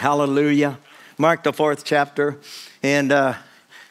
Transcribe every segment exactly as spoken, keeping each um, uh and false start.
Hallelujah. Mark the fourth chapter. And uh,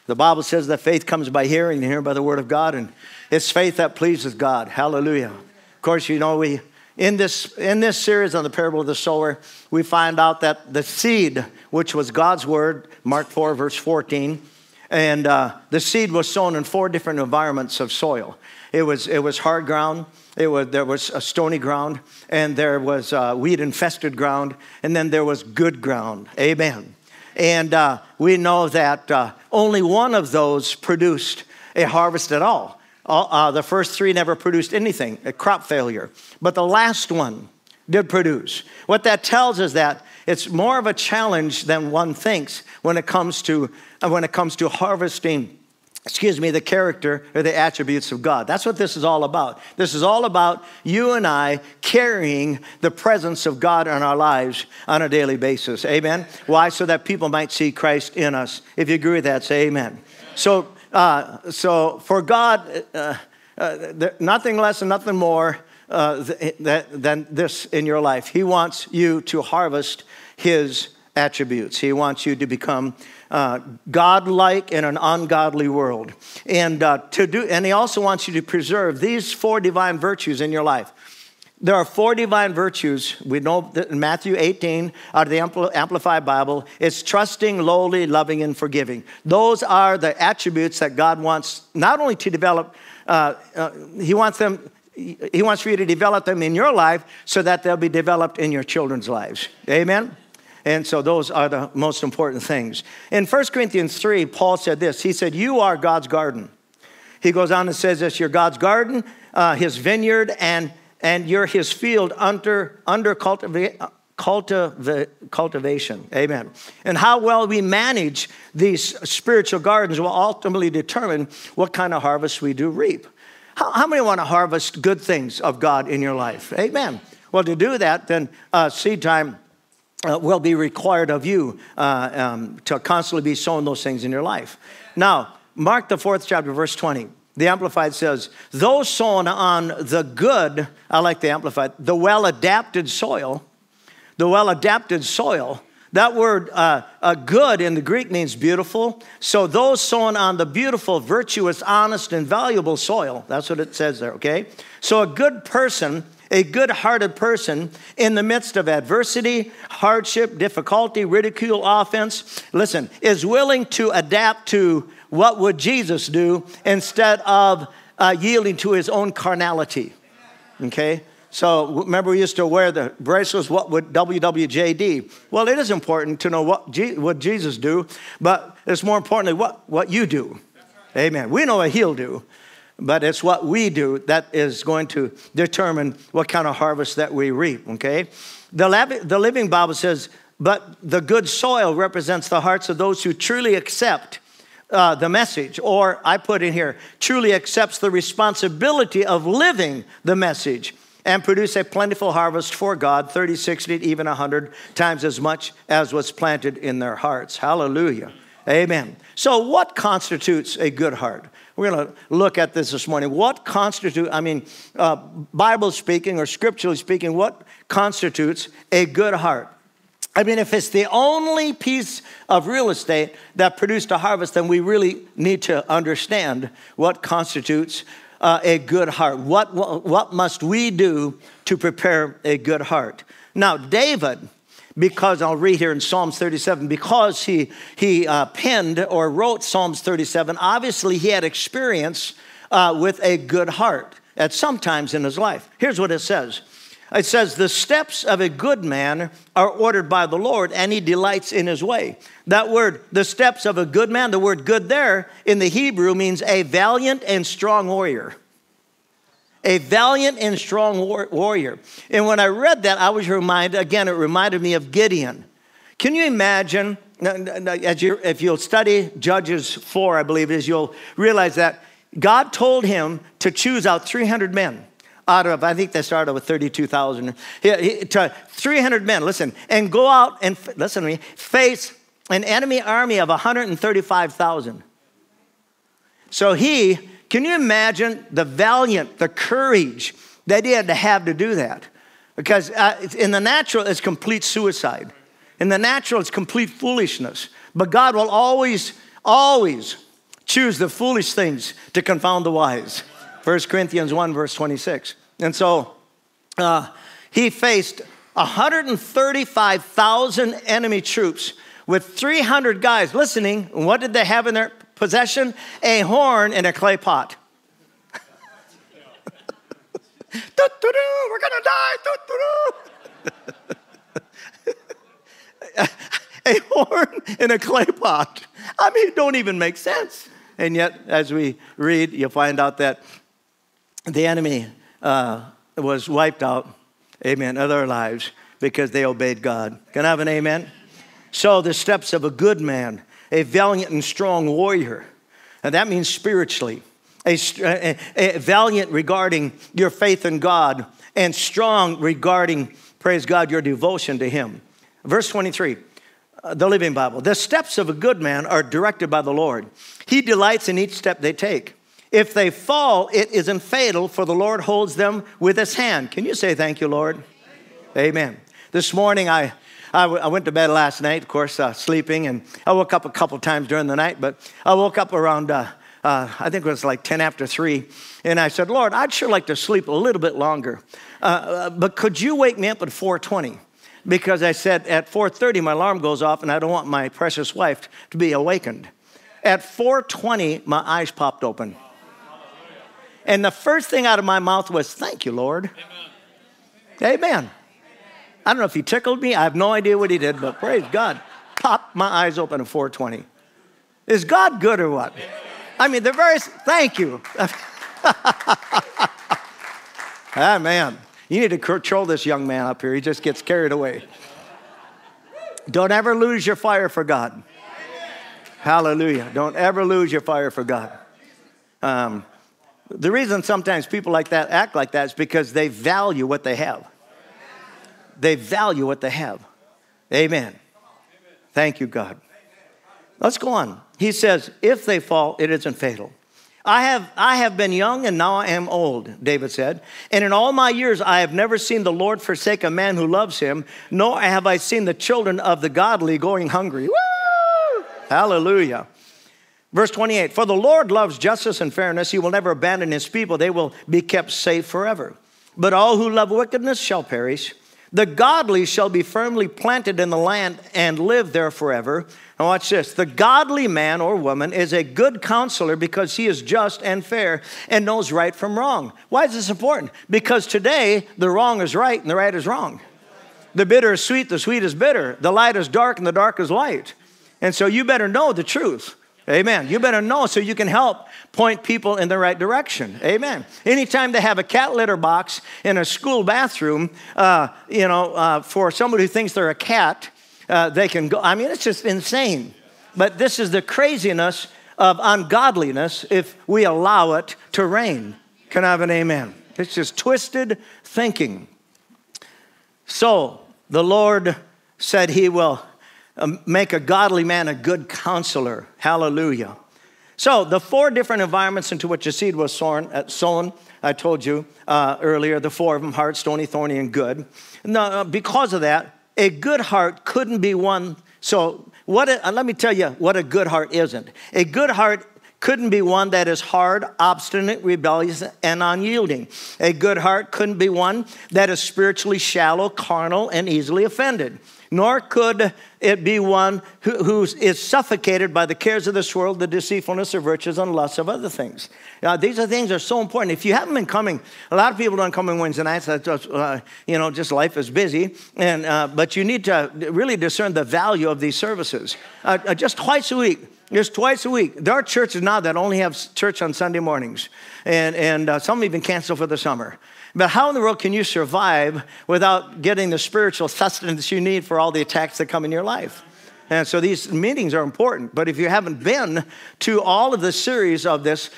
the Bible says that faith comes by hearing and hearing by the word of God. And it's faith that pleases God. Hallelujah. Of course, you know, we in this, in this series on the parable of the sower, we find out that the seed, which was God's word, Mark four, verse fourteen, and uh, the seed was sown in four different environments of soil. It was, it was hard ground. It was, there was a stony ground, and there was uh, weed-infested ground, and then there was good ground. Amen. And uh, we know that uh, only one of those produced a harvest at all. all uh, the first three never produced anything, a crop failure. But the last one did produce. What that tells us that it's more of a challenge than one thinks when it comes to, when it comes to harvesting, excuse me, the character or the attributes of God. That's what this is all about. This is all about you and I carrying the presence of God in our lives on a daily basis. Amen? Why? So that people might see Christ in us. If you agree with that, say amen. So, uh, so for God, uh, uh, nothing less and nothing more uh, than this in your life. He wants you to harvest His attributes. He wants you to become Uh, God-like in an ungodly world. And, uh, to do, and he also wants you to preserve these four divine virtues in your life. There are four divine virtues. We know that in Matthew eighteen, out of the Ampl- Amplified Bible, it's trusting, lowly, loving, and forgiving. Those are the attributes that God wants not only to develop, uh, uh, he wants them, he wants for you to develop them in your life so that they'll be developed in your children's lives. Amen? And so those are the most important things. In First Corinthians three, Paul said this. He said, you are God's garden. He goes on and says this, you're God's garden, uh, his vineyard, and, and you're his field under, under cultiva cultiva cultivation. Amen. And how well we manage these spiritual gardens will ultimately determine what kind of harvest we do reap. How, how many want to harvest good things of God in your life? Amen. Well, to do that, then uh, seed time Uh, will be required of you uh, um, to constantly be sowing those things in your life. Now, Mark the fourth chapter, verse twenty. The Amplified says, those sown on the good, I like the Amplified, the well-adapted soil, the well-adapted soil, that word uh, uh, good in the Greek means beautiful. So those sown on the beautiful, virtuous, honest, and valuable soil, that's what it says there, okay? So a good person, a good-hearted person in the midst of adversity, hardship, difficulty, ridicule, offense, listen, is willing to adapt to what would Jesus do instead of uh, yielding to his own carnality, okay? So remember we used to wear the bracelets, what would W W J D? Well, it is important to know what, Je what Jesus do, but it's more importantly what, what you do. Amen. We know what he'll do. But it's what we do that is going to determine what kind of harvest that we reap, okay? The, the Living Bible says, but the good soil represents the hearts of those who truly accept uh, the message, or I put in here, truly accepts the responsibility of living the message and produce a plentiful harvest for God, thirty, sixty, even a hundred times as much as was planted in their hearts. Hallelujah. Amen. So what constitutes a good heart? We're going to look at this this morning. What constitutes, I mean, uh, Bible speaking or scripturally speaking, what constitutes a good heart? I mean, if it's the only piece of real estate that produced a harvest, then we really need to understand what constitutes uh, a good heart. What, what, what must we do to prepare a good heart? Now, David, because I'll read here in Psalms thirty-seven, because he, he uh, penned or wrote Psalms thirty-seven, obviously he had experience uh, with a good heart at some times in his life. Here's what it says. It says, the steps of a good man are ordered by the Lord, and he delights in his way. That word, the steps of a good man, the word good there in the Hebrew means a valiant and strong warrior. A valiant and strong war warrior. And when I read that, I was reminded, again, it reminded me of Gideon. Can you imagine, as you, if you'll study Judges four, I believe it is, you'll realize that God told him to choose out three hundred men out of, I think they started with thirty-two thousand. To three hundred men, listen, and go out and, listen to me, face an enemy army of one hundred thirty-five thousand. So he... Can you imagine the valiant, the courage that he had to have to do that? Because uh, in the natural, it's complete suicide. In the natural, it's complete foolishness. But God will always, always choose the foolish things to confound the wise. First Corinthians one, verse twenty-six. And so uh, he faced one hundred thirty-five thousand enemy troops with three hundred guys listening. What did they have in their possession? A horn and a clay pot. Do-do-do, we're gonna die. Do-do-do. A horn in a clay pot. I mean, it don't even make sense. And yet, as we read, you'll find out that the enemy uh, was wiped out, amen, of their lives because they obeyed God. Can I have an amen? So the steps of a good man, a valiant and strong warrior, and that means spiritually, a, a, a valiant regarding your faith in God, and strong regarding, praise God, your devotion to him. Verse twenty-three. The Living Bible. The steps of a good man are directed by the Lord. He delights in each step they take. If they fall, it isn't fatal, for the Lord holds them with his hand. Can you say thank you, Lord? Thank you. Amen. This morning, I, I, I went to bed last night, of course, uh, sleeping, and I woke up a couple times during the night, but I woke up around, uh, uh, I think it was like ten after three, and I said, Lord, I'd sure like to sleep a little bit longer, uh, but could you wake me up at four twenty? Because I said at four thirty, my alarm goes off and I don't want my precious wife to be awakened. At four twenty, my eyes popped open. And the first thing out of my mouth was, thank you, Lord. Amen. Amen. I don't know if he tickled me. I have no idea what he did, but praise God. Popped my eyes open at four twenty. Is God good or what? I mean, the very, thank you. Amen. You need to control this young man up here. He just gets carried away. Don't ever lose your fire for God. Amen. Hallelujah. Don't ever lose your fire for God. Um, the reason sometimes people like that act like that is because they value what they have. They value what they have. Amen. Thank you, God. Let's go on. He says, if they fall, it isn't fatal. I have, I have been young and now I am old, David said. And in all my years, I have never seen the Lord forsake a man who loves him, nor have I seen the children of the godly going hungry. Woo! Hallelujah. Verse twenty-eight, for the Lord loves justice and fairness. He will never abandon his people. They will be kept safe forever. But all who love wickedness shall perish. The godly shall be firmly planted in the land and live there forever. Now watch this. The godly man or woman is a good counselor because he is just and fair and knows right from wrong. Why is this important? Because today the wrong is right and the right is wrong. The bitter is sweet, the sweet is bitter. The light is dark and the dark is light. And so you better know the truth. Amen. You better know so you can help point people in the right direction. Amen. Anytime they have a cat litter box in a school bathroom, uh, you know, uh, for somebody who thinks they're a cat, uh, they can go. I mean, it's just insane. But this is the craziness of ungodliness if we allow it to reign. Can I have an amen? It's just twisted thinking. So the Lord said he will make a godly man a good counselor. Hallelujah. So the four different environments into which your seed was sown, I told you uh, earlier, the four of them, hard, stony, thorny, and good. Now, because of that, a good heart couldn't be one. So what? A, let me tell you what a good heart isn't. A good heart couldn't be one that is hard, obstinate, rebellious, and unyielding. A good heart couldn't be one that is spiritually shallow, carnal, and easily offended. Nor could it be one who, who is suffocated by the cares of this world, the deceitfulness of riches, and lusts of other things. Now, these are things that are so important. If you haven't been coming, a lot of people don't come on Wednesday nights. Uh, you know, just life is busy. And, uh, but you need to really discern the value of these services. Uh, just twice a week. Just twice a week. There are churches now that only have church on Sunday mornings. And, and uh, some even cancel for the summer. But how in the world can you survive without getting the spiritual sustenance you need for all the attacks that come in your life? And so these meetings are important. But if you haven't been to all of the series of this,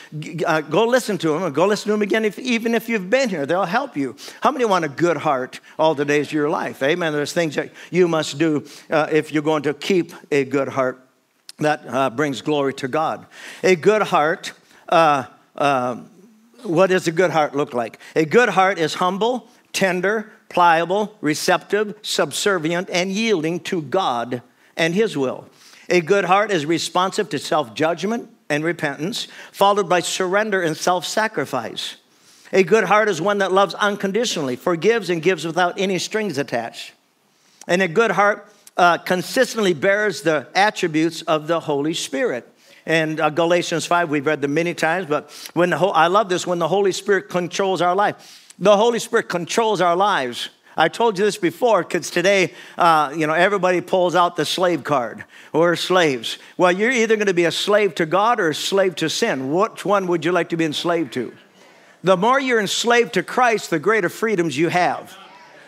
uh, go listen to them. And go listen to them again, if, even if you've been here. They'll help you. How many want a good heart all the days of your life? Amen. There's things that you must do uh, if you're going to keep a good heart that uh, brings glory to God. A good heart... Uh, uh, What does a good heart look like? A good heart is humble, tender, pliable, receptive, subservient, and yielding to God and His will. A good heart is responsive to self-judgment and repentance, followed by surrender and self-sacrifice. A good heart is one that loves unconditionally, forgives, and gives without any strings attached. And a good heart uh, consistently bears the attributes of the Holy Spirit. And uh, Galatians five, we've read them many times, but when the whole, I love this, when the Holy Spirit controls our life. The Holy Spirit controls our lives. I told you this before, because today, uh, you know, everybody pulls out the slave card. We're slaves. Well, you're either going to be a slave to God or a slave to sin. Which one would you like to be enslaved to? The more you're enslaved to Christ, the greater freedoms you have.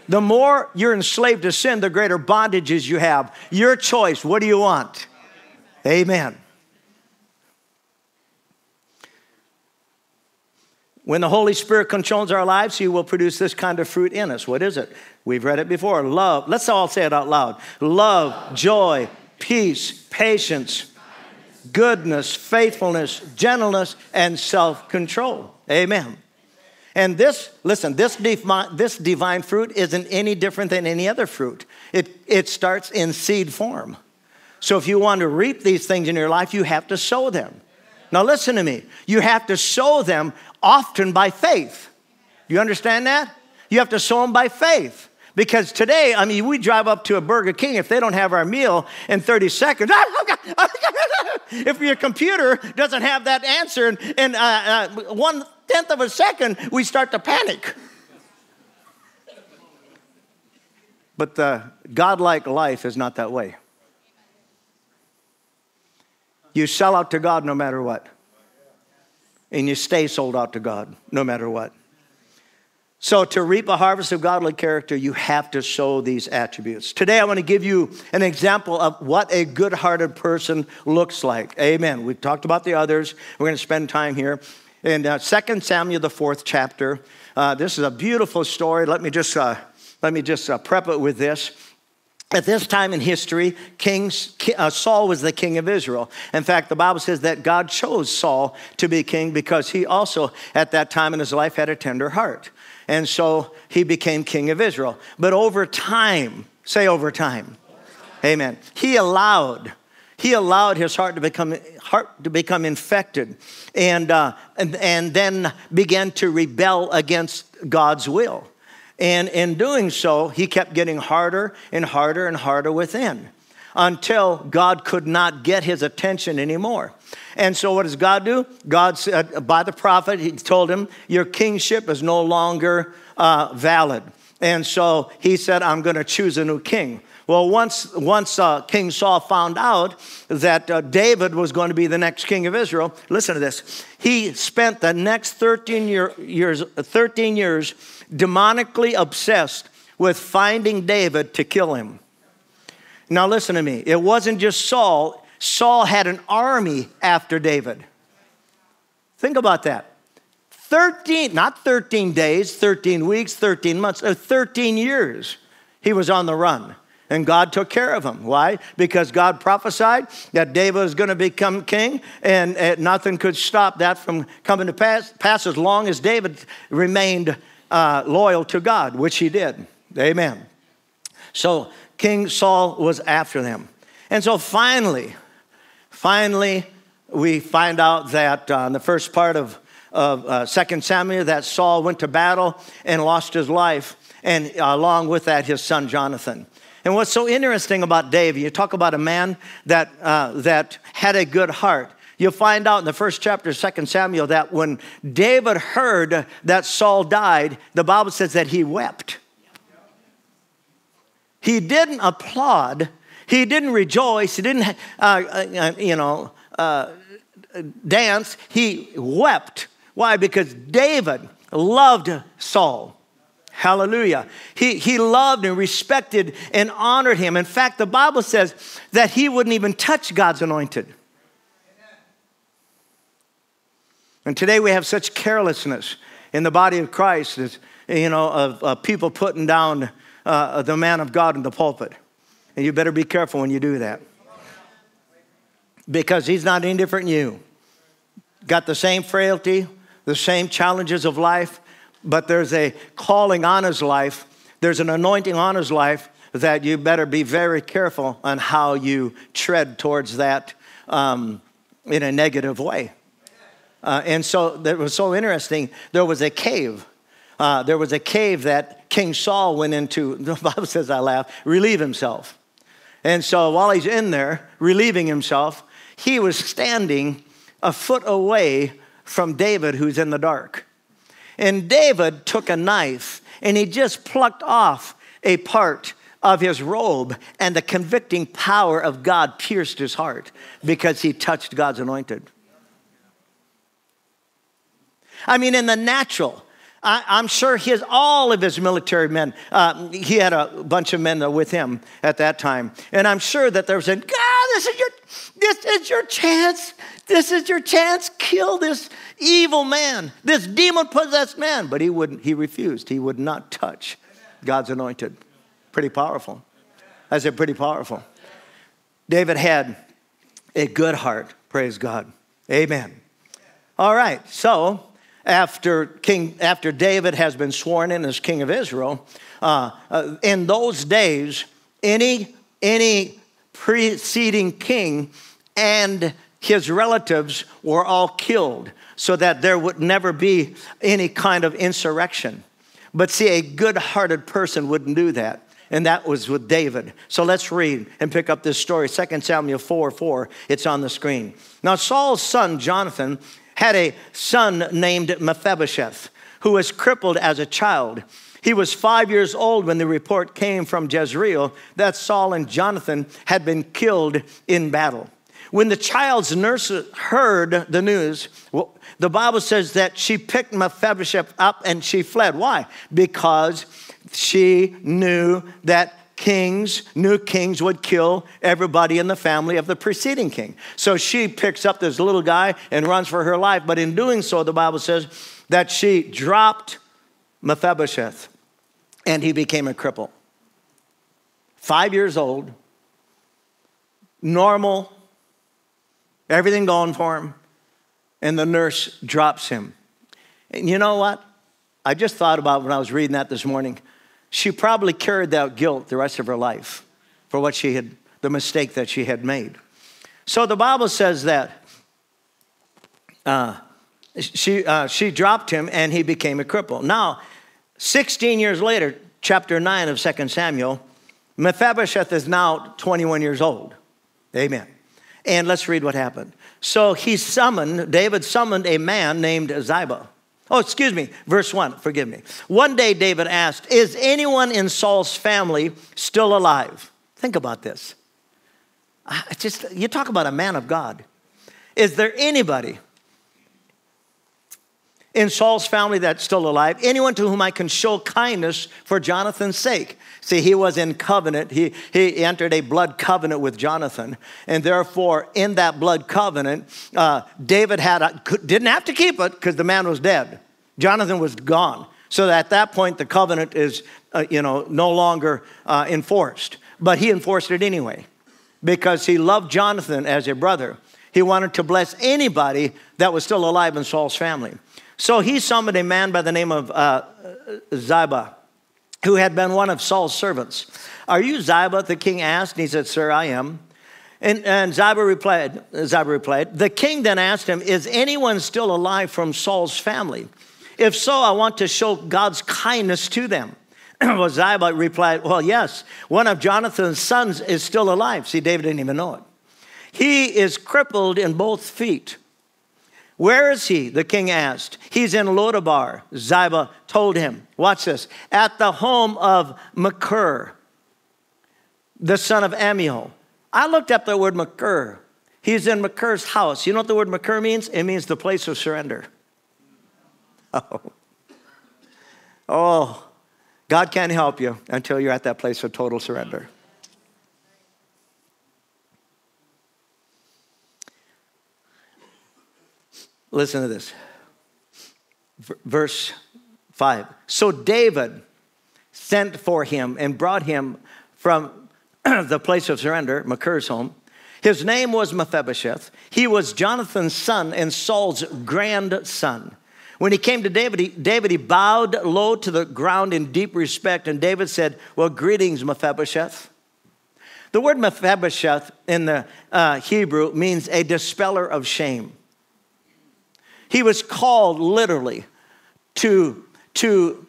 The more you're enslaved to sin, the greater bondages you have. Your choice. What do you want? Amen. When the Holy Spirit controls our lives, He will produce this kind of fruit in us. What is it? We've read it before. Love. Let's all say it out loud. Love, joy, peace, patience, goodness, faithfulness, gentleness, and self-control. Amen. And this, listen, this, this divine fruit isn't any different than any other fruit. It, it starts in seed form. So if you want to reap these things in your life, you have to sow them. Now listen to me. You have to sow them often by faith. You understand that? You have to sow them by faith. Because today, I mean, we drive up to a Burger King. If they don't have our meal in thirty seconds, if your computer doesn't have that answer in, in uh, uh, one tenth of a second, we start to panic. But the godlike life is not that way. You sell out to God no matter what. And you stay sold out to God no matter what. So to reap a harvest of godly character, you have to sow these attributes. Today, I want to give you an example of what a good-hearted person looks like. Amen. We've talked about the others. We're going to spend time here. In uh, Second Samuel, the fourth chapter, uh, this is a beautiful story. Let me just, uh, let me just uh, prep it with this. At this time in history, King, uh, Saul was the king of Israel. In fact, the Bible says that God chose Saul to be king because he also, at that time in his life, had a tender heart. And so he became king of Israel. But over time, say over time, amen, he allowed, he allowed his heart to become, heart to become infected and, uh, and, and then began to rebel against God's will. And in doing so, he kept getting harder and harder and harder within until God could not get his attention anymore. And so what does God do? God said, by the prophet, he told him, your kingship is no longer uh, valid. And so he said, I'm going to choose a new king. Well, once, once uh, King Saul found out that uh, David was going to be the next king of Israel, listen to this. He spent the next thirteen years demonically obsessed with finding David to kill him. Now listen to me. It wasn't just Saul. Saul had an army after David. Think about that. thirteen, not thirteen days, thirteen weeks, thirteen months, or thirteen years he was on the run. And God took care of him. Why? Because God prophesied that David was going to become king, and uh, nothing could stop that from coming to pass, pass as long as David remained uh, loyal to God, which he did. Amen. So King Saul was after them. And so finally, finally, we find out that uh, in the first part of, of uh, Second Samuel, that Saul went to battle and lost his life, and uh, along with that, his son Jonathan. And what's so interesting about David, you talk about a man that, uh, that had a good heart. You'll find out in the first chapter of Second Samuel that when David heard that Saul died, the Bible says that he wept. He didn't applaud. He didn't rejoice. He didn't, uh, you know, uh, dance. He wept. Why? Because David loved Saul. Hallelujah. He, he loved and respected and honored him. In fact, the Bible says that he wouldn't even touch God's anointed. And today we have such carelessness in the body of Christ, as, you know, of, of people putting down uh, the man of God in the pulpit. And you better be careful when you do that, because he's not any different than you. Got the same frailty, the same challenges of life, but there's a calling on his life. There's an anointing on his life that you better be very careful on how you tread towards that um, in a negative way. Uh, and so that was so interesting. There was a cave. Uh, there was a cave that King Saul went into. The Bible says, I laugh, relieve himself. And so while he's in there, relieving himself, he was standing a foot away from David, who's in the dark. And David took a knife, and he just plucked off a part of his robe, and the convicting power of God pierced his heart because he touched God's anointed. I mean, in the natural, I, I'm sure his, all of his military men, uh, he had a bunch of men with him at that time. And I'm sure that there was a, God, this is your, this is your chance. This is your chance. Kill this evil man, this demon-possessed man. But he wouldn't, he refused. He would not touch God's anointed. Pretty powerful. I said pretty powerful. David had a good heart, praise God. Amen. All right, so... After, King, after David has been sworn in as king of Israel, uh, uh, in those days, any, any preceding king and his relatives were all killed so that there would never be any kind of insurrection. But see, a good-hearted person wouldn't do that, and that was with David. So let's read and pick up this story, Second Samuel four four. It's on the screen. Now, Saul's son, Jonathan, had a son named Mephibosheth, who was crippled as a child. He was five years old when the report came from Jezreel that Saul and Jonathan had been killed in battle. When the child's nurse heard the news, well, the Bible says that she picked Mephibosheth up and she fled. Why? Because she knew that Kings, new kings would kill everybody in the family of the preceding king. So she picks up this little guy and runs for her life. But in doing so, the Bible says that she dropped Mephibosheth and he became a cripple. Five years old, normal, everything going for him. And the nurse drops him. And you know what? I just thought about when I was reading that this morning. She probably carried that guilt the rest of her life for what she had, the mistake that she had made. So the Bible says that uh, she, uh, she dropped him and he became a cripple. Now, sixteen years later, chapter nine of Second Samuel, Mephibosheth is now twenty-one years old. Amen. And let's read what happened. So he summoned, David summoned a man named Ziba. Oh, excuse me, verse one, forgive me. One day David asked, is anyone in Saul's family still alive? Think about this. I just, you talk about a man of God. Is there anybody in Saul's family that's still alive? Anyone to whom I can show kindness for Jonathan's sake? See, he was in covenant. He, he entered a blood covenant with Jonathan. And therefore, in that blood covenant, uh, David had a, didn't have to keep it because the man was dead. Jonathan was gone. So at that point, the covenant is uh, you know, no longer uh, enforced. But he enforced it anyway because he loved Jonathan as a brother. He wanted to bless anybody that was still alive in Saul's family. So he summoned a man by the name of uh, Ziba, who had been one of Saul's servants. Are you Ziba? The king asked, and he said, sir, I am. And, and Ziba, replied, Ziba replied, the king then asked him, is anyone still alive from Saul's family? If so, I want to show God's kindness to them. Well, Ziba replied, well, yes, one of Jonathan's sons is still alive. See, David didn't even know it. He is crippled in both feet. Where is he? The king asked. He's in Lodabar, Ziba told him. Watch this. At the home of Machir, the son of Amiel. I looked up the word Machir. He's in Machir's house. You know what the word Machir means? It means the place of surrender. Oh. Oh, God can't help you until you're at that place of total surrender. Listen to this, verse five. So David sent for him and brought him from the place of surrender, Machir's home. His name was Mephibosheth. He was Jonathan's son and Saul's grandson. When he came to David, he, David, he bowed low to the ground in deep respect. And David said, well, greetings, Mephibosheth. The word Mephibosheth in the uh, Hebrew means a dispeller of shame. He was called literally to, to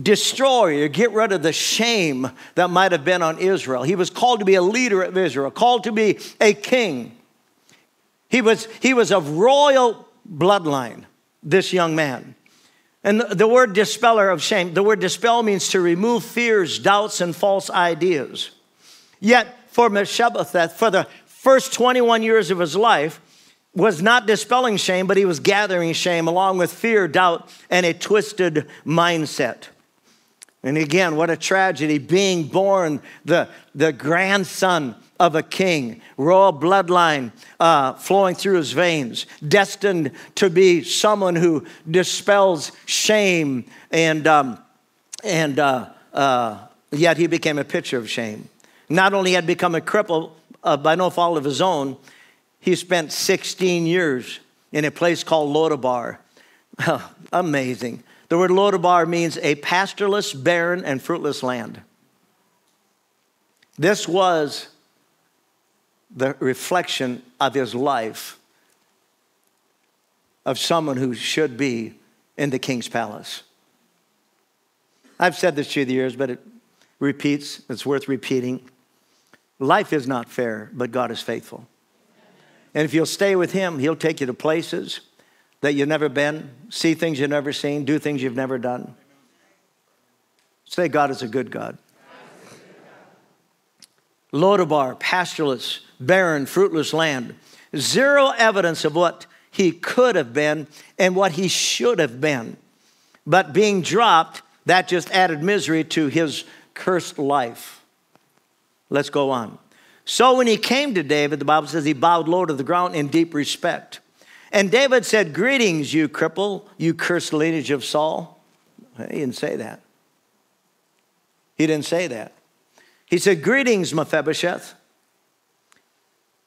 destroy or get rid of the shame that might have been on Israel. He was called to be a leader of Israel, called to be a king. He was, he was of royal bloodline, this young man. And the, the word dispeller of shame, the word dispel means to remove fears, doubts, and false ideas. Yet for Mephibosheth, for the first twenty-one years of his life, was not dispelling shame, but he was gathering shame along with fear, doubt, and a twisted mindset. And again, what a tragedy, being born the, the grandson of a king, royal bloodline uh, flowing through his veins, destined to be someone who dispels shame, and, um, and uh, uh, yet he became a picture of shame. Not only had he become a cripple uh, by no fault of his own, he spent sixteen years in a place called Lodabar. Amazing. The word Lodabar means a pastureless, barren, and fruitless land. This was the reflection of his life of someone who should be in the king's palace. I've said this through the years, but it repeats. It's worth repeating. Life is not fair, but God is faithful. And if you'll stay with him, he'll take you to places that you've never been, see things you've never seen, do things you've never done. Say, God is a good God. Lodabar, pastureless, barren, fruitless land. Zero evidence of what he could have been and what he should have been. But being dropped, that just added misery to his cursed life. Let's go on. So when he came to David, the Bible says he bowed low to the ground in deep respect. And David said, greetings, you cripple, you cursed lineage of Saul. He didn't say that. He didn't say that. He said, greetings, Mephibosheth,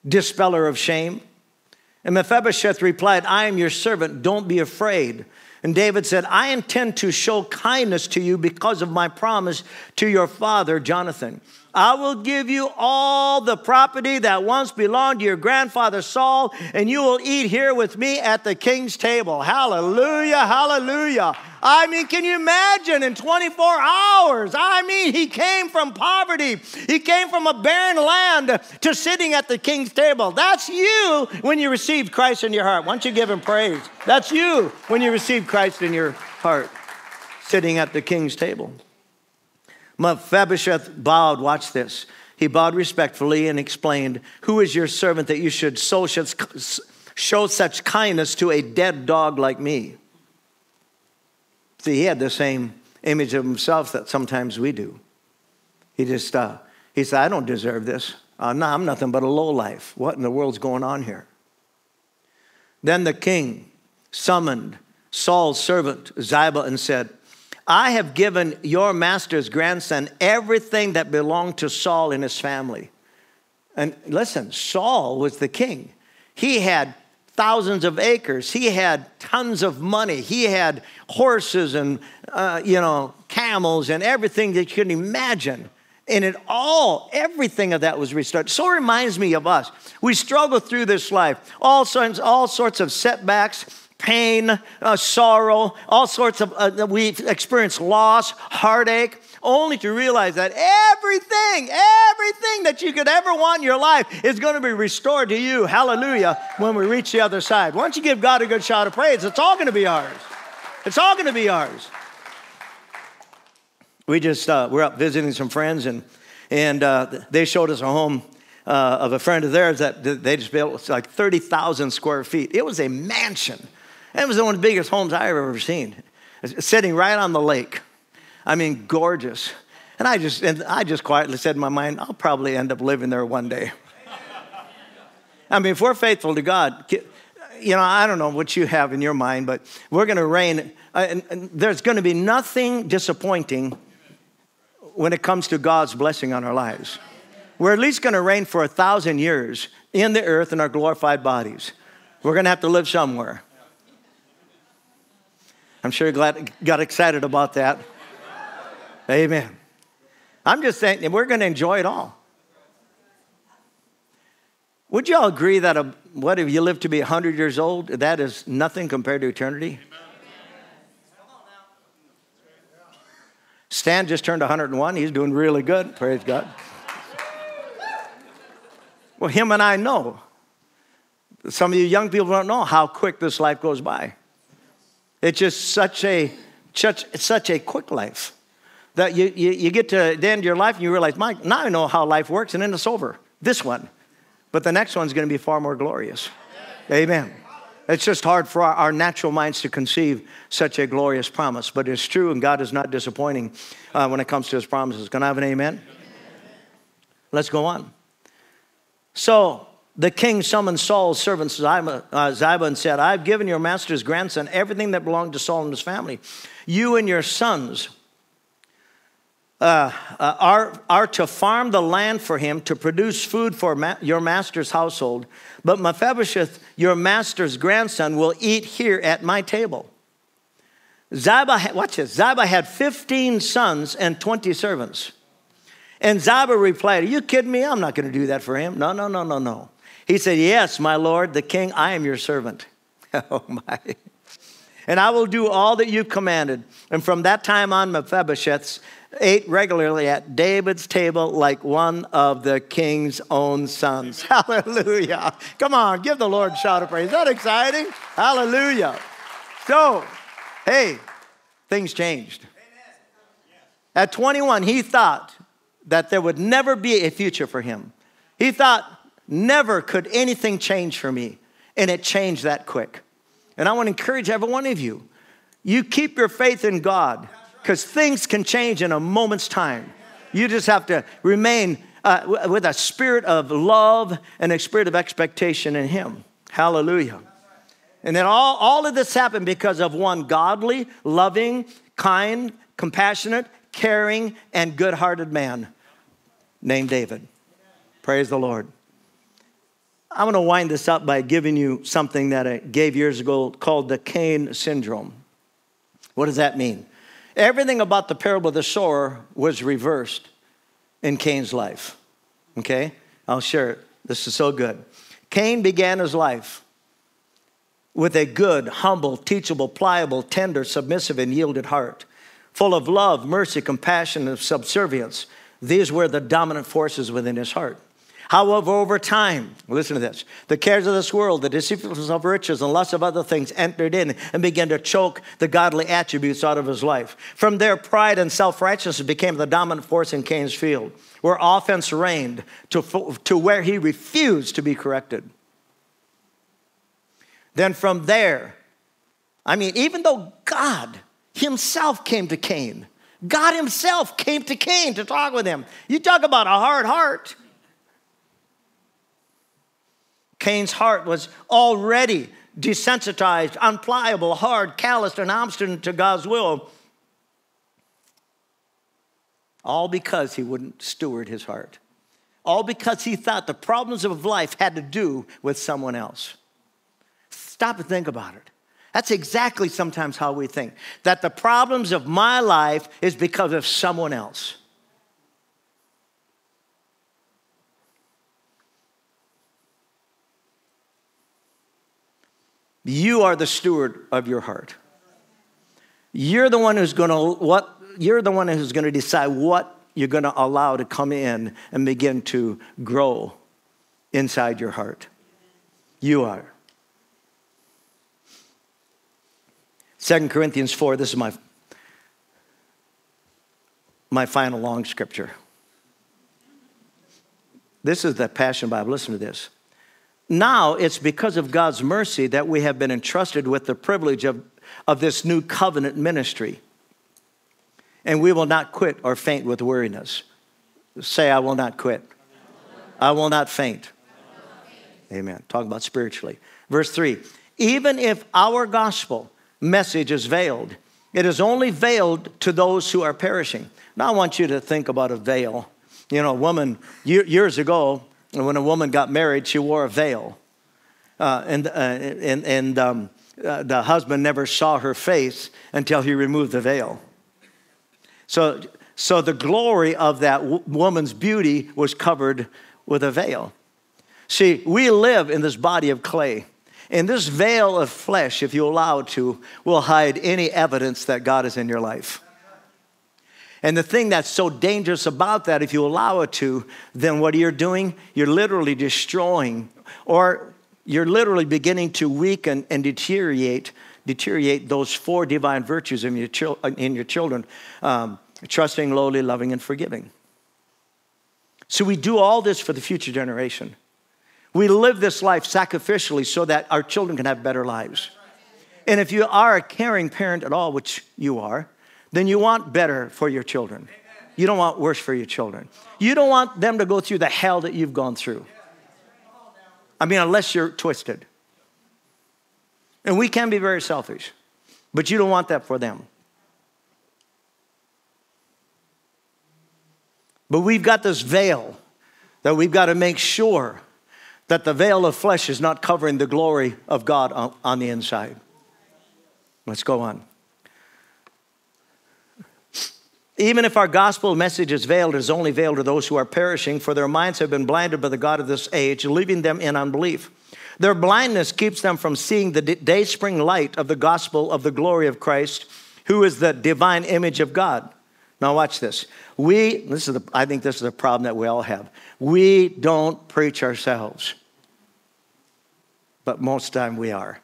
dispeller of shame. And Mephibosheth replied, I am your servant, don't be afraid. And David said, I intend to show kindness to you because of my promise to your father, Jonathan. I will give you all the property that once belonged to your grandfather Saul, and you will eat here with me at the king's table. Hallelujah, hallelujah. I mean, can you imagine in twenty-four hours? I mean, he came from poverty. He came from a barren land to sitting at the king's table. That's you when you received Christ in your heart. Why don't you give him praise? That's you when you received Christ in your heart, sitting at the king's table. Mephibosheth bowed, watch this. He bowed respectfully and explained, who is your servant that you should so show such kindness to a dead dog like me? See, he had the same image of himself that sometimes we do. He just, uh, he said, I don't deserve this. Uh, no, I'm nothing but a lowlife. What in the world's going on here? Then the king summoned Saul's servant, Ziba, and said, I have given your master's grandson everything that belonged to Saul and his family. And listen, Saul was the king. He had thousands of acres. He had tons of money. He had horses and, uh, you know, camels and everything that you couldn't imagine. And it all, everything of that was restored. So it reminds me of us. We struggle through this life, all sorts, all sorts of setbacks, pain, uh, sorrow, all sorts of, uh, we experience loss, heartache, only to realize that everything, everything that you could ever want in your life is going to be restored to you, hallelujah, when we reach the other side. Why don't you give God a good shout of praise? It's all going to be ours. It's all going to be ours. We just, uh, we're up visiting some friends, and, and uh, they showed us a home uh, of a friend of theirs that they just built like thirty thousand square feet. It was a mansion. It was one of the biggest homes I've ever seen, sitting right on the lake. I mean, gorgeous. And I just, and I just quietly said in my mind, I'll probably end up living there one day. I mean, if we're faithful to God, you know, I don't know what you have in your mind, but we're going to reign. And, and there's going to be nothing disappointing when it comes to God's blessing on our lives. We're at least going to reign for a thousand years in the earth in our glorified bodies. We're going to have to live somewhere. I'm sure you got excited about that. Amen. I'm just saying, we're going to enjoy it all. Would you all agree that a, what if you live to be one hundred years old? That is nothing compared to eternity. Stan just turned one hundred and one. He's doing really good. Praise God. Well, him and I know. Some of you young people don't know how quick this life goes by. It's just such a, such, such a quick life that you, you, you get to the end of your life and you realize, Mike, now I know how life works, and then it's over. This one. But the next one's going to be far more glorious. Amen. It's just hard for our, our natural minds to conceive such a glorious promise. But it's true, and God is not disappointing uh, when it comes to his promises. Can I have an amen? Amen. Let's go on. So the king summoned Saul's servant Ziba, uh, Ziba and said, I've given your master's grandson everything that belonged to Saul and his family. You and your sons uh, uh, are, are to farm the land for him to produce food for ma your master's household. But Mephibosheth, your master's grandson, will eat here at my table. Ziba, had, watch this, Ziba had fifteen sons and twenty servants. And Ziba replied, are you kidding me? I'm not going to do that for him. No, no, no, no, no. He said, yes, my lord, the king, I am your servant. Oh, my. And I will do all that you commanded. And from that time on, Mephibosheth ate regularly at David's table like one of the king's own sons. Amen. Hallelujah. Come on, give the Lord a shout of praise. Isn't that exciting? Hallelujah. So, hey, things changed. Amen. At twenty-one, he thought that there would never be a future for him. He thought, never could anything change for me. And it changed that quick. And I want to encourage every one of you, you keep your faith in God, because things can change in a moment's time. You just have to remain uh, with a spirit of love and a spirit of expectation in him. Hallelujah. And then all, all of this happened because of one godly, loving, kind, compassionate, caring, and good-hearted man named David. Praise the Lord. I'm going to wind this up by giving you something that I gave years ago called the Cain syndrome. What does that mean? Everything about the parable of the sower was reversed in Cain's life. Okay? I'll share it. This is so good. Cain began his life with a good, humble, teachable, pliable, tender, submissive, and yielded heart, full of love, mercy, compassion, and subservience. These were the dominant forces within his heart. However, over time, listen to this, the cares of this world, the deceitfulness of riches, and lust of other things entered in and began to choke the godly attributes out of his life. From there, pride and self-righteousness became the dominant force in Cain's field, where offense reigned to, to where he refused to be corrected. Then from there, I mean, even though God himself came to Cain. God himself came to Cain to talk with him. You talk about a hard heart. Cain's heart was already desensitized, unpliable, hard, calloused, and obstinate to God's will, all because he wouldn't steward his heart, all because he thought the problems of life had to do with someone else. Stop and think about it. That's exactly sometimes how we think, that the problems of my life is because of someone else. You are the steward of your heart. You're the one who's going to what you're the one who's going to decide what you're going to allow to come in and begin to grow inside your heart. You are. Second Corinthians four, this is my, my final long scripture. This is the Passion Bible. Listen to this. Now it's because of God's mercy that we have been entrusted with the privilege of, of this new covenant ministry. And we will not quit or faint with weariness. Say, I will not quit. I will not faint. Amen. Talk about spiritually. Verse three, even if our gospel message is veiled, it is only veiled to those who are perishing. Now I want you to think about a veil. You know, a woman, years ago, when a woman got married, she wore a veil. Uh, and uh, and, and um, uh, the husband never saw her face until he removed the veil. So, so the glory of that w- woman's beauty was covered with a veil. See, we live in this body of clay. And this veil of flesh, if you allow it to, will hide any evidence that God is in your life. And the thing that's so dangerous about that, if you allow it to, then what you're doing, you're literally destroying, or you're literally beginning to weaken and deteriorate, deteriorate those four divine virtues in your, chil- in your children, um, trusting, lowly, loving, and forgiving. So we do all this for the future generation. We live this life sacrificially so that our children can have better lives. And if you are a caring parent at all, which you are, then you want better for your children. You don't want worse for your children. You don't want them to go through the hell that you've gone through. I mean, unless you're twisted. And we can be very selfish, but you don't want that for them. But we've got this veil that we've got to make sure that the veil of flesh is not covering the glory of God on, on the inside. Let's go on. Even if our gospel message is veiled, it is only veiled to those who are perishing, for their minds have been blinded by the God of this age, leaving them in unbelief. Their blindness keeps them from seeing the day spring light of the gospel of the glory of Christ, who is the divine image of God. Now watch this. We, this is the, I think this is a problem that we all have. We don't preach ourselves, but most of the time we are.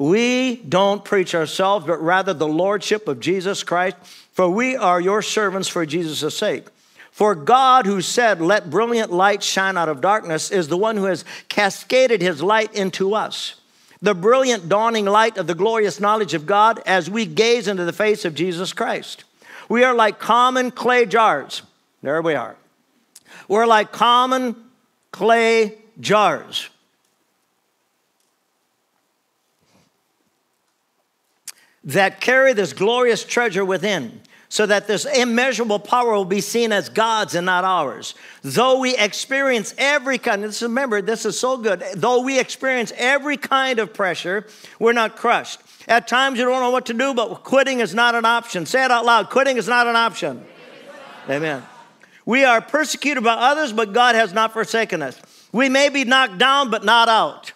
We don't preach ourselves, but rather the lordship of Jesus Christ, for we are your servants for Jesus' sake. For God, who said, "Let brilliant light shine out of darkness," is the one who has cascaded his light into us. The brilliant dawning light of the glorious knowledge of God as we gaze into the face of Jesus Christ. We are like common clay jars. There we are. We're like common clay jars. That carry this glorious treasure within, so that this immeasurable power will be seen as God's and not ours. Though we experience every kind, this, remember, this is so good. Though we experience every kind of pressure, we're not crushed. At times you don't know what to do, but quitting is not an option. Say it out loud. Quitting is not an option. Amen. We are persecuted by others, but God has not forsaken us. We may be knocked down, but not out.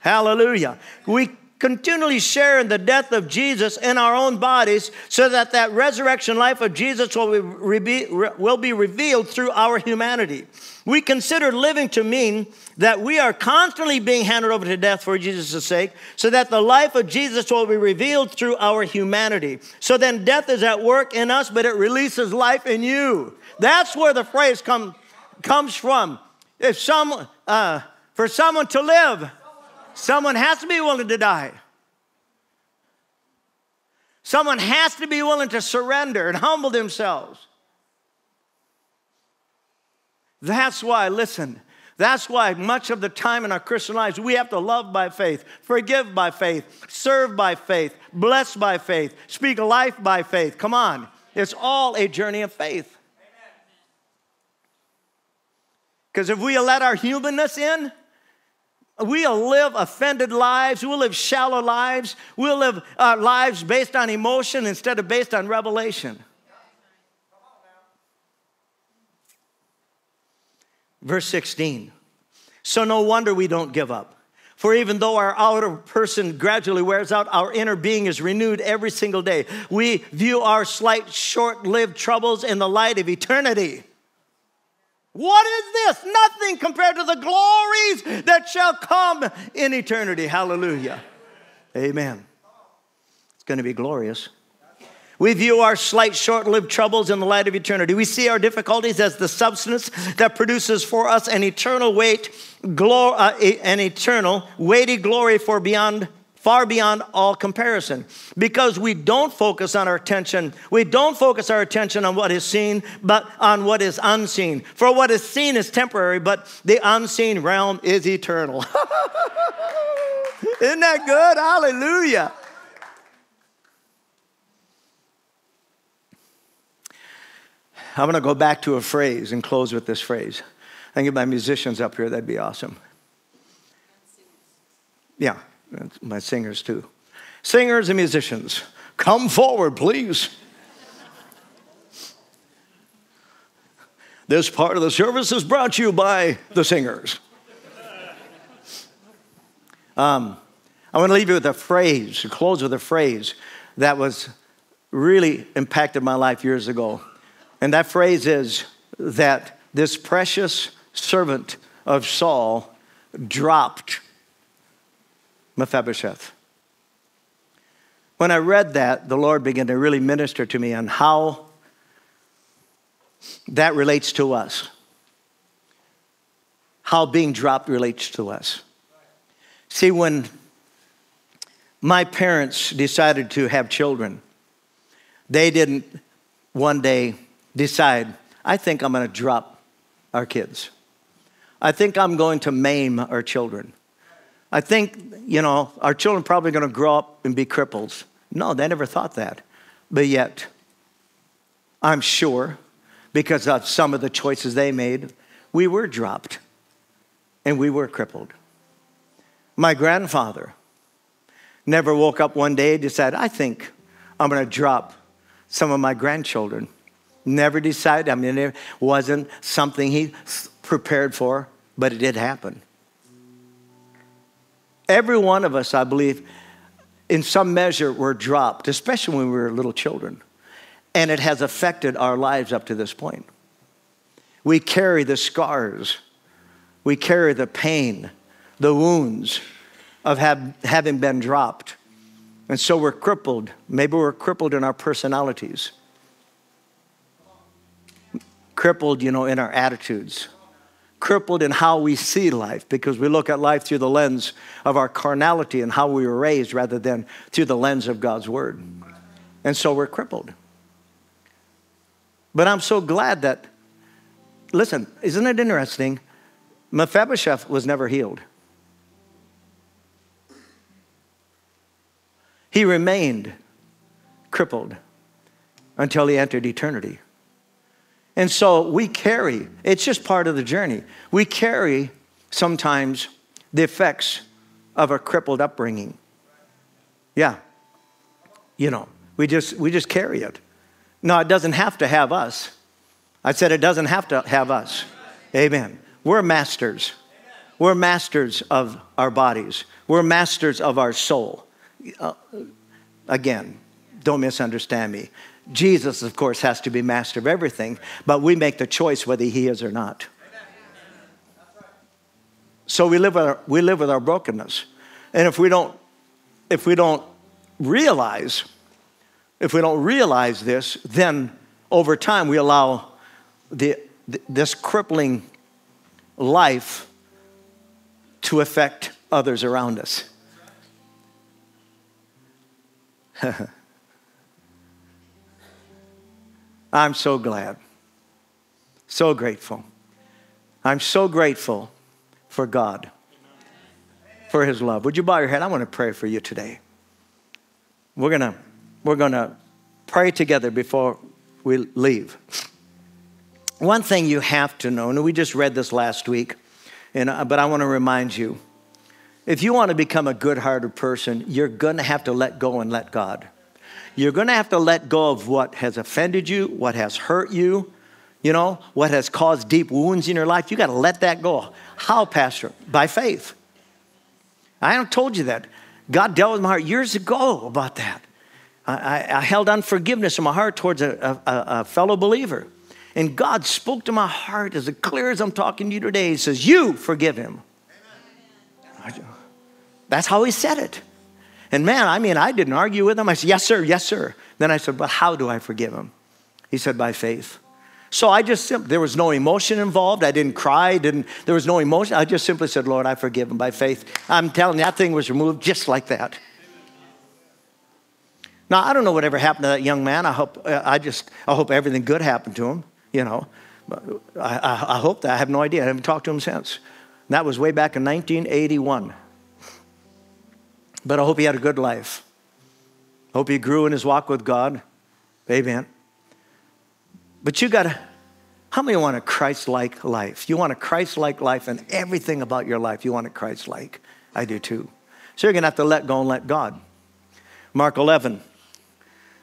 Hallelujah. We continually share in the death of Jesus in our own bodies, so that that resurrection life of Jesus will be, will be revealed through our humanity. We consider living to mean that we are constantly being handed over to death for Jesus' sake, so that the life of Jesus will be revealed through our humanity. So then death is at work in us, but it releases life in you. That's where the phrase come, comes from. If some, uh, for someone to live, someone has to be willing to die. Someone has to be willing to surrender and humble themselves. That's why, listen, that's why much of the time in our Christian lives, we have to love by faith, forgive by faith, serve by faith, bless by faith, speak life by faith. Come on. It's all a journey of faith. Because if we let our humanness in, we'll live offended lives. We'll live shallow lives. We'll live uh, lives based on emotion instead of based on revelation. Verse sixteen. So no wonder we don't give up. For even though our outer person gradually wears out, our inner being is renewed every single day. We view our slight, short-lived troubles in the light of eternity. What is this? Nothing compared to the glories that shall come in eternity. Hallelujah. Amen. It's going to be glorious. We view our slight, short-lived troubles in the light of eternity. We see our difficulties as the substance that produces for us an eternal weight, glor- uh, an eternal weighty glory for beyond far beyond all comparison, because we don't focus on our attention. We don't focus our attention on what is seen, but on what is unseen. For what is seen is temporary, but the unseen realm is eternal. Isn't that good? Hallelujah. I'm going to go back to a phrase and close with this phrase. I can get my musicians up here. That'd be awesome. Yeah, my singers too. Singers and musicians, come forward, please. This part of the service is brought to you by the singers. Um, I want to leave you with a phrase, to close with a phrase that was really impacted my life years ago. And that phrase is that this precious servant of Saul dropped Mephibosheth. When I read that, the Lord began to really minister to me on how that relates to us. How being dropped relates to us. See, when my parents decided to have children, they didn't one day decide, I think I'm going to drop our kids. I think I'm going to maim our children. I think, you know, our children are probably going to grow up and be cripples. No, they never thought that. But yet, I'm sure, because of some of the choices they made, we were dropped and we were crippled. My grandfather never woke up one day and decided, I think I'm going to drop some of my grandchildren. Never decided. I mean, it wasn't something he prepared for, but it did happen. Every one of us, I believe, in some measure were dropped, especially when we were little children. And it has affected our lives up to this point. We carry the scars. We carry the pain, the wounds of have, having been dropped. And so we're crippled. Maybe we're crippled in our personalities. Crippled, you know, in our attitudes. Crippled in how we see life, because we look at life through the lens of our carnality and how we were raised rather than through the lens of God's word. And so we're crippled. But I'm so glad that, listen, isn't it interesting? Mephibosheth was never healed. He remained crippled until he entered eternity. And so we carry, it's just part of the journey. We carry sometimes the effects of a crippled upbringing. Yeah, you know, we just, we just carry it. No, it doesn't have to have us. I said it doesn't have to have us. Amen. We're masters. We're masters of our bodies. We're masters of our soul. Uh, again, don't misunderstand me. Jesus, of course, has to be master of everything, but we make the choice whether he is or not. So we live with our, we live with our brokenness. And if we don't, if we don't realize, if we don't realize this, then over time we allow the, this crippling life to affect others around us. I'm so glad, so grateful. I'm so grateful for God, for his love. Would you bow your head? I want to pray for you today. We're gonna, we're gonna pray together before we leave. One thing you have to know, and we just read this last week, and, but I want to remind you, if you want to become a good-hearted person, you're gonna have to let go and let God. You're going to have to let go of what has offended you, what has hurt you, you know, what has caused deep wounds in your life. You got to let that go. How, Pastor? By faith. I told you that. God dealt with my heart years ago about that. I, I, I held unforgiveness in my heart towards a, a, a fellow believer. And God spoke to my heart as clear as I'm talking to you today. He says, you forgive him. Amen. That's how he said it. And man, I mean, I didn't argue with him. I said, yes, sir, yes, sir. Then I said, but how do I forgive him? He said, by faith. So I just simply, there was no emotion involved. I didn't cry. Didn't, there was no emotion. I just simply said, Lord, I forgive him by faith. I'm telling you, that thing was removed just like that. Now, I don't know whatever happened to that young man. I hope, I just, I hope everything good happened to him, you know. I, I, I hope that. I have no idea. I haven't talked to him since. And that was way back in nineteen eighty-one. But I hope he had a good life. I hope he grew in his walk with God. Amen. But you gotta, how many want a Christ-like life? You want a Christ-like life, and everything about your life, you want a Christ-like. I do too. So you're going to have to let go and let God. Mark eleven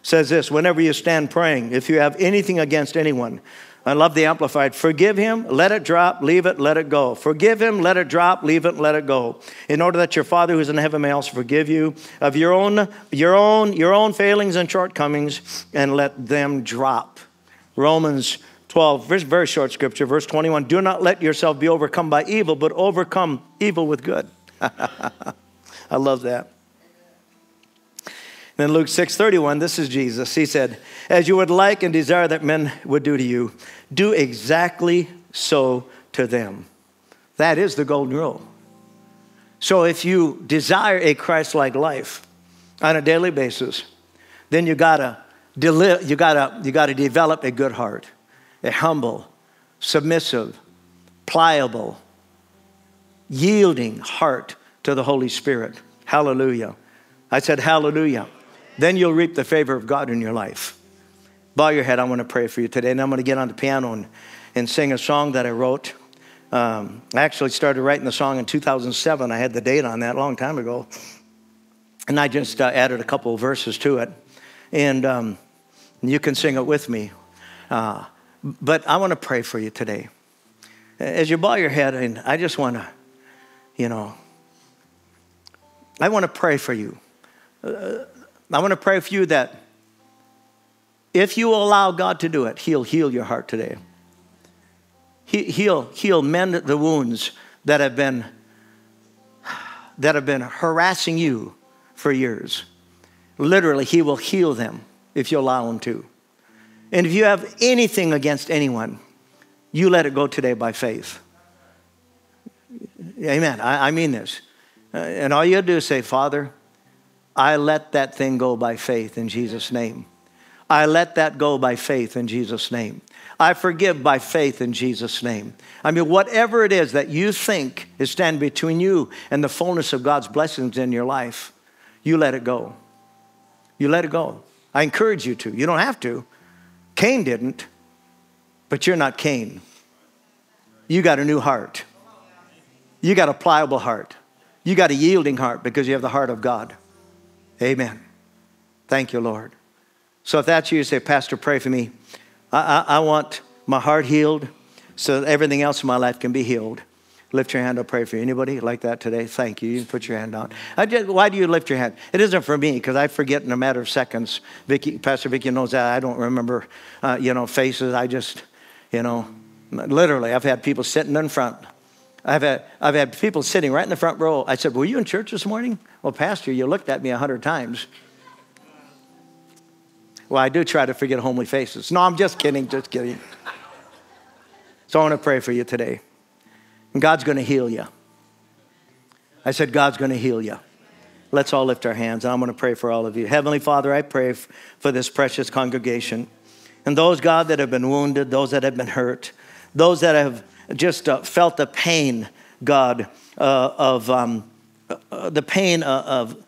says this, whenever you stand praying, if you have anything against anyone, I love the Amplified, forgive him, let it drop, leave it, let it go. Forgive him, let it drop, leave it, let it go. In order that your Father who is in heaven may also forgive you of your own, your own, your own failings and shortcomings, and let them drop. Romans twelve, very, very short scripture, verse twenty-one, do not let yourself be overcome by evil, but overcome evil with good. I love that. Then Luke six thirty-one, this is Jesus. He said, as you would like and desire that men would do to you, do exactly so to them. That is the golden rule. So if you desire a Christ-like life on a daily basis, then you gotta, you gotta, you gotta develop a good heart, a humble, submissive, pliable, yielding heart to the Holy Spirit. Hallelujah. I said, hallelujah. Then you'll reap the favor of God in your life. Bow your head. I want to pray for you today. And I'm going to get on the piano and, and sing a song that I wrote. Um, I actually started writing the song in two thousand seven. I had the date on that a long time ago. And I just uh, added a couple of verses to it. And um, you can sing it with me. Uh, but I want to pray for you today. As you bow your head, and I just want to, you know, I want to pray for you. Uh, I want to pray for you that if you allow God to do it, he'll heal your heart today. He, he'll, he'll mend the wounds that have been, that have been harassing you for years. Literally, he will heal them if you allow him to. And if you have anything against anyone, you let it go today by faith. Amen. I, I mean this. Uh, and all you have to do is say, Father, I let that thing go by faith in Jesus' name. I let that go by faith in Jesus' name. I forgive by faith in Jesus' name. I mean, whatever it is that you think is standing between you and the fullness of God's blessings in your life, you let it go. You let it go. I encourage you to. You don't have to. Cain didn't, but you're not Cain. You got a new heart. You got a pliable heart. You got a yielding heart because you have the heart of God. Amen. Thank you, Lord. So if that's you, you say, Pastor, pray for me. I, I, I want my heart healed so that everything else in my life can be healed. Lift your hand, I'll pray for you. Anybody like that today? Thank you. You can put your hand down. I just, why do you lift your hand? It isn't for me because I forget in a matter of seconds. Vicki, Pastor Vicki knows that. I don't remember, uh, you know, faces. I just, you know, literally, I've had people sitting in front. I've had, I've had people sitting right in the front row. I said, were you in church this morning? Well, Pastor, you looked at me a hundred times. Well, I do try to forget homely faces. No, I'm just kidding, just kidding. So I want to pray for you today. And God's going to heal you. I said, God's going to heal you. Let's all lift our hands, and I'm going to pray for all of you. Heavenly Father, I pray for this precious congregation. And those, God, that have been wounded, those that have been hurt, those that have just uh, felt the pain, God, uh, of um, uh, the pain uh, of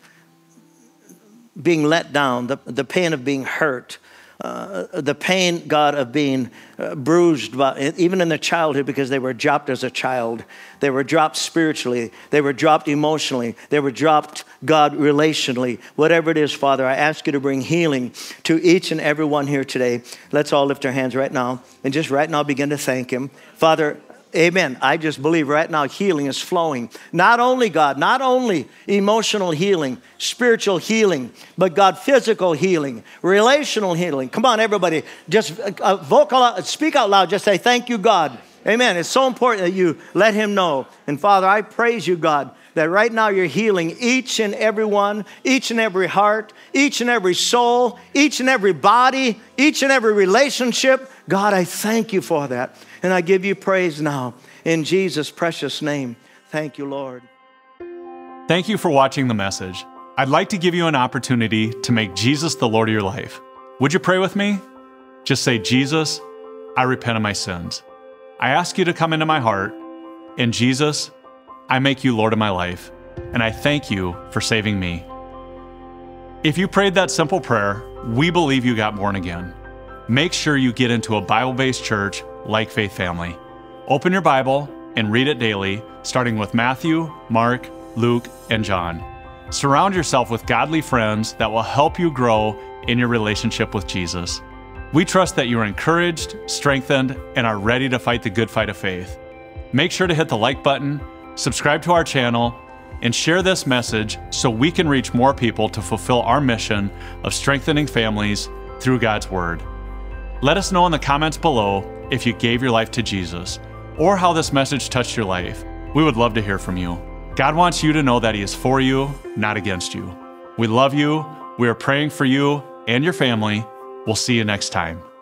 being let down, the, the pain of being hurt, uh, the pain, God, of being uh, bruised, by, even in their childhood because they were dropped as a child. They were dropped spiritually. They were dropped emotionally. They were dropped, God, relationally. Whatever it is, Father, I ask you to bring healing to each and every one here today. Let's all lift our hands right now and just right now begin to thank him. Father, amen. I just believe right now healing is flowing. Not only, God, not only emotional healing, spiritual healing, but, God, physical healing, relational healing. Come on, everybody. Just vocal, speak out loud. Just say, thank you, God. Amen. It's so important that you let him know. And, Father, I praise you, God, that right now you're healing each and every one, each and every heart, each and every soul, each and every body, each and every relationship. God, I thank you for that. And I give you praise now in Jesus' precious name. Thank you, Lord. Thank you for watching the message. I'd like to give you an opportunity to make Jesus the Lord of your life. Would you pray with me? Just say, Jesus, I repent of my sins. I ask you to come into my heart. And Jesus, I make you Lord of my life. And I thank you for saving me. If you prayed that simple prayer, we believe you got born again. Make sure you get into a Bible-based church like Faith Family. Open your Bible and read it daily, starting with Matthew, Mark, Luke, and John. Surround yourself with godly friends that will help you grow in your relationship with Jesus. We trust that you are encouraged, strengthened, and are ready to fight the good fight of faith. Make sure to hit the like button, subscribe to our channel, and share this message so we can reach more people to fulfill our mission of strengthening families through God's Word. Let us know in the comments below if you gave your life to Jesus or how this message touched your life. We would love to hear from you. God wants you to know that He is for you, not against you. We love you. We are praying for you and your family. We'll see you next time.